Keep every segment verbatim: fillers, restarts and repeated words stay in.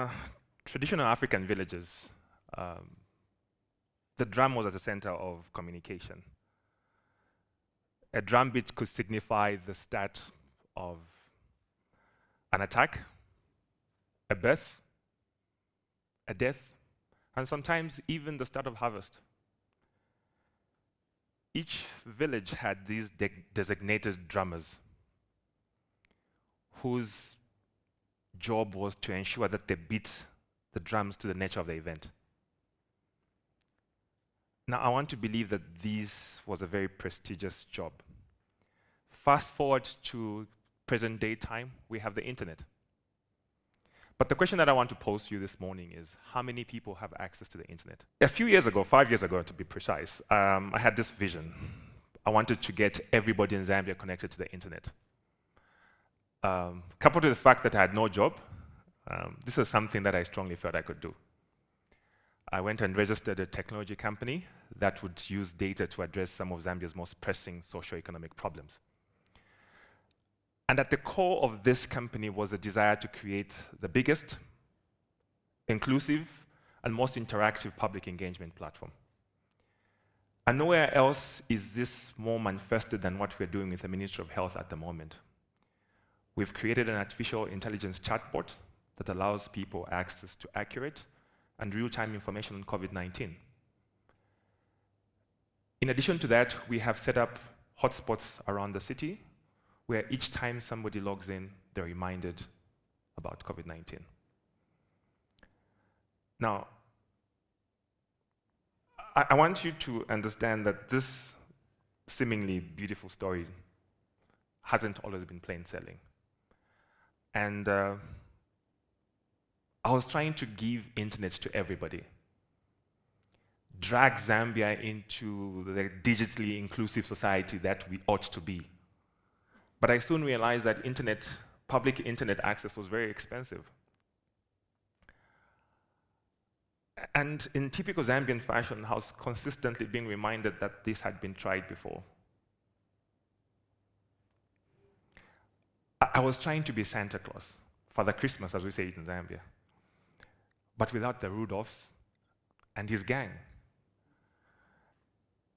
uh, traditional African villages, um, the drum was at the center of communication. A drum beat could signify the start of an attack, a birth, a death, and sometimes even the start of harvest. Each village had these de designated drummers whose job was to ensure that they beat the drums to the nature of the event. Now, I want to believe that this was a very prestigious job. Fast forward to present day time, we have the internet. But the question that I want to pose to you this morning is, how many people have access to the internet? A few years ago, five years ago to be precise, um, I had this vision. I wanted to get everybody in Zambia connected to the internet. Um, coupled with the fact that I had no job, um, this was something that I strongly felt I could do. I went and registered a technology company that would use data to address some of Zambia's most pressing socioeconomic problems. And at the core of this company was a desire to create the biggest, inclusive, and most interactive public engagement platform. And nowhere else is this more manifested than what we're doing with the Ministry of Health at the moment. We've created an artificial intelligence chatbot that allows people access to accurate and real-time information on COVID nineteen. In addition to that, we have set up hotspots around the city, where each time somebody logs in, they're reminded about COVID nineteen. Now, I, I want you to understand that this seemingly beautiful story hasn't always been plain sailing. And uh, I was trying to give internet to everybody, drag Zambia into the digitally inclusive society that we ought to be. But I soon realized that internet, public internet access was very expensive. And in typical Zambian fashion, I was consistently being reminded that this had been tried before. I, I was trying to be Santa Claus, Father Christmas, as we say it in Zambia, but without the Rudolphs and his gang.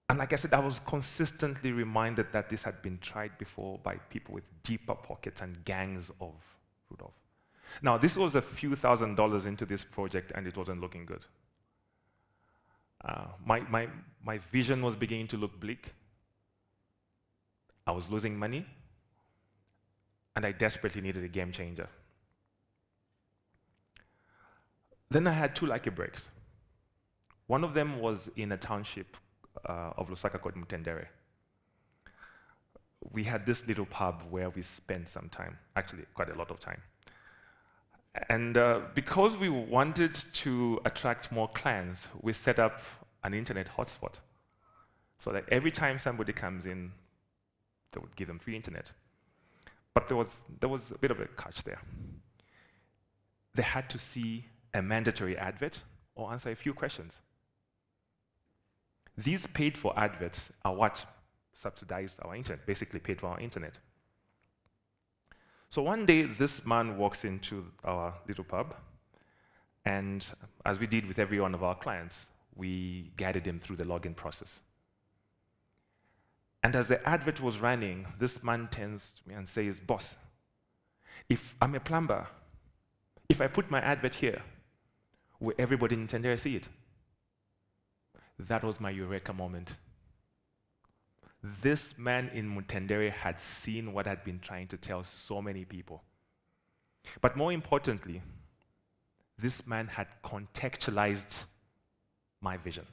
And like I said, I was consistently reminded that this had been tried before by people with deeper pockets and gangs of Rudolph. Now, this was a few thousand dollars into this project, and it wasn't looking good. Uh, my, my, my vision was beginning to look bleak. I was losing money, and I desperately needed a game changer. Then I had two lucky breaks. One of them was in a township Uh, of Lusaka called Mutendere. We had this little pub where we spent some time, actually quite a lot of time. And uh, because we wanted to attract more clients, we set up an internet hotspot so that every time somebody comes in, they would give them free internet. But there was, there was a bit of a catch there. They had to see a mandatory advert or answer a few questions. These paid-for adverts are what subsidized our internet, basically paid for our internet. So one day, this man walks into our little pub, and as we did with every one of our clients, we guided him through the login process. And as the advert was running, this man turns to me and says, "Boss, if I'm a plumber, if I put my advert here, will everybody in Mutendere see it?" That was my eureka moment. This man in Mutendere had seen what I'd been trying to tell so many people. But more importantly, this man had contextualized my vision.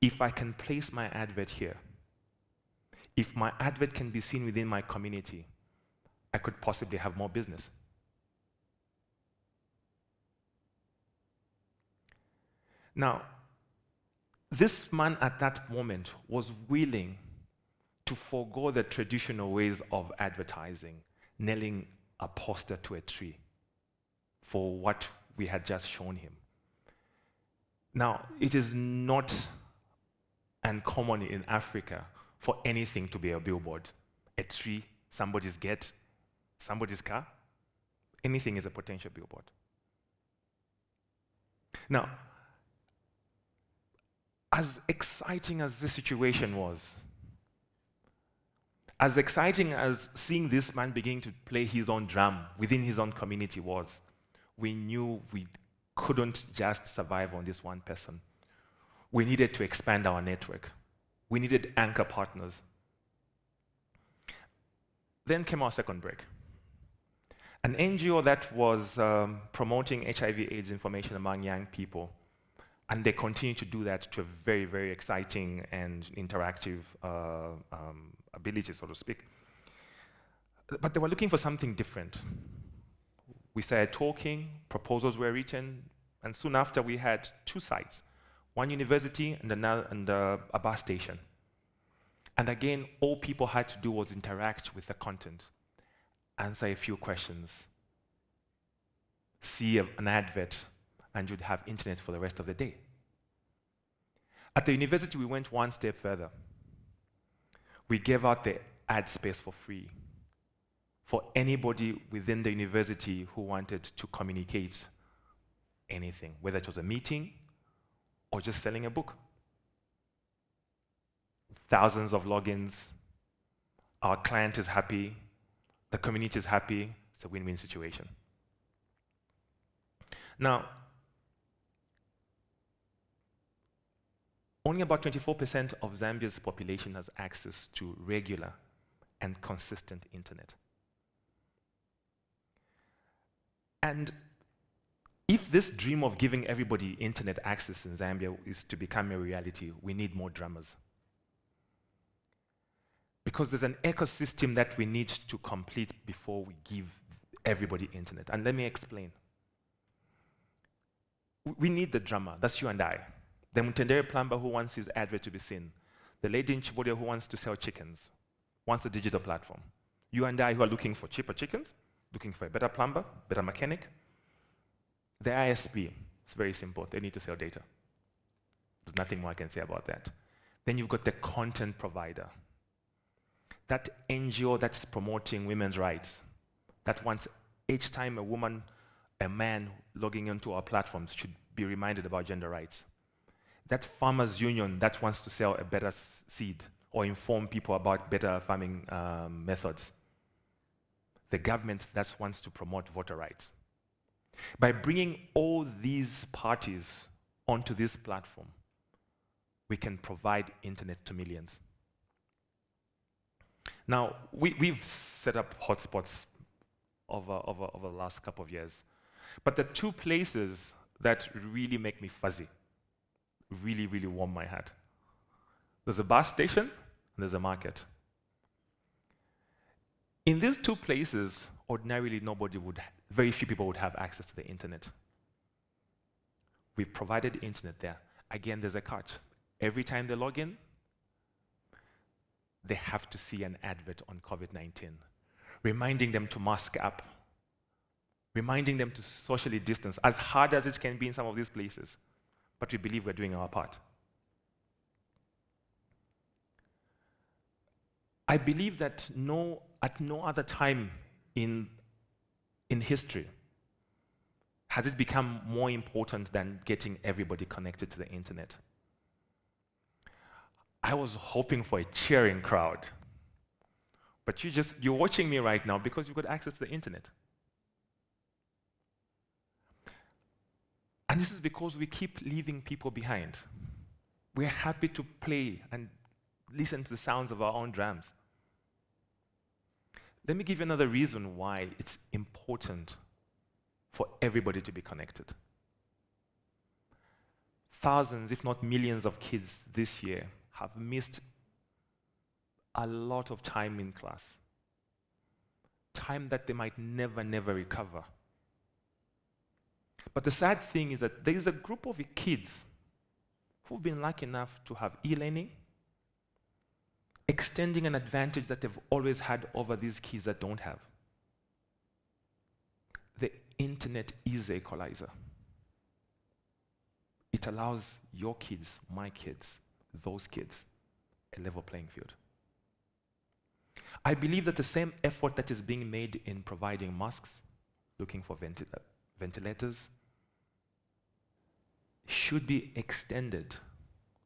If I can place my advert here, if my advert can be seen within my community, I could possibly have more business. Now, this man at that moment was willing to forego the traditional ways of advertising, nailing a poster to a tree for what we had just shown him. Now, it is not uncommon in Africa for anything to be a billboard, a tree, somebody's gate, somebody's car. Anything is a potential billboard. Now, as exciting as this situation was, as exciting as seeing this man begin to play his own drum within his own community was, we knew we couldn't just survive on this one person. We needed to expand our network. We needed anchor partners. Then came our second break. An N G O that was um, promoting H I V AIDS information among young people, and they continue to do that to a very, very exciting and interactive uh, um, ability, so to speak. But they were looking for something different. We started talking, proposals were written, and soon after we had two sites, one university and, another, and uh, a bus station. And again, all people had to do was interact with the content, answer a few questions, see a, an advert, and you'd have internet for the rest of the day. At the university, we went one step further. We gave out the ad space for free for anybody within the university who wanted to communicate anything, whether it was a meeting or just selling a book. Thousands of logins, our client is happy, the community is happy, it's a win-win situation. Now, only about twenty-four percent of Zambia's population has access to regular and consistent internet. And if this dream of giving everybody internet access in Zambia is to become a reality, we need more drummers. Because there's an ecosystem that we need to complete before we give everybody internet. And let me explain. We need the drummer, that's you and I. The Mutendere plumber who wants his advert to be seen. The lady in Chibombo who wants to sell chickens, wants a digital platform. You and I who are looking for cheaper chickens, looking for a better plumber, better mechanic. The I S P, it's very simple, they need to sell data. There's nothing more I can say about that. Then you've got the content provider. That N G O that's promoting women's rights, that wants each time a woman, a man logging into our platforms should be reminded about gender rights. That farmers union that wants to sell a better seed or inform people about better farming um, methods. The government that wants to promote voter rights. By bringing all these parties onto this platform, we can provide internet to millions. Now, we, we've set up hotspots over, over, over the last couple of years. But the two places that really make me fuzzy, really, really warm my heart. There's a bus station, and there's a market. In these two places, ordinarily nobody would, very few people would have access to the internet. We've provided internet there. Again, there's a catch. Every time they log in, they have to see an advert on COVID nineteen, reminding them to mask up, reminding them to socially distance, as hard as it can be in some of these places. But we believe we're doing our part. I believe that no, at no other time in, in history has it become more important than getting everybody connected to the internet. I was hoping for a cheering crowd, but you just, you're watching me right now because you've got access to the internet. And this is because we keep leaving people behind. We're happy to play and listen to the sounds of our own drums. Let me give you another reason why it's important for everybody to be connected. Thousands, if not millions of kids this year have missed a lot of time in class. Time that they might never, never recover. But the sad thing is that there is a group of kids who've been lucky enough to have e-learning, extending an advantage that they've always had over these kids that don't have. The internet is an equalizer. It allows your kids, my kids, those kids, a level playing field. I believe that the same effort that is being made in providing masks, looking for ventilators, ventilators, should be extended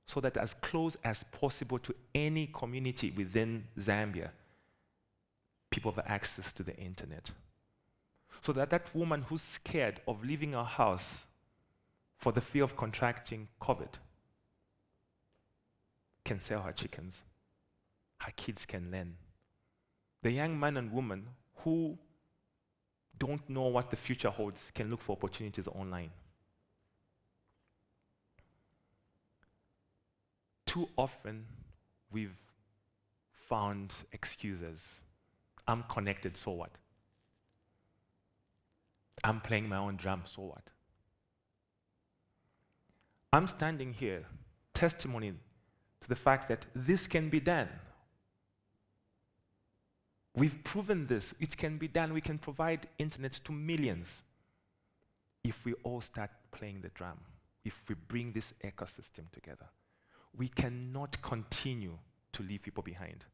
so that as close as possible to any community within Zambia, people have access to the internet. So that that woman who's scared of leaving her house for the fear of contracting COVID can sell her chickens, her kids can learn. The young man and woman who don't know what the future holds can look for opportunities online. Too often, we've found excuses. I'm connected, so what? I'm playing my own drum, so what? I'm standing here, testimony to the fact that this can be done. We've proven this, it can be done. We can provide internet to millions if we all start playing the drum, if we bring this ecosystem together. We cannot continue to leave people behind.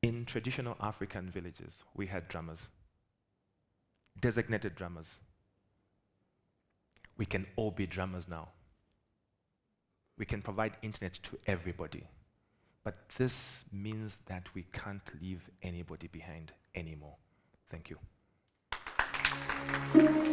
In traditional African villages, we had drummers, designated drummers. We can all be drummers now. We can provide internet to everybody. But this means that we can't leave anybody behind anymore. Thank you.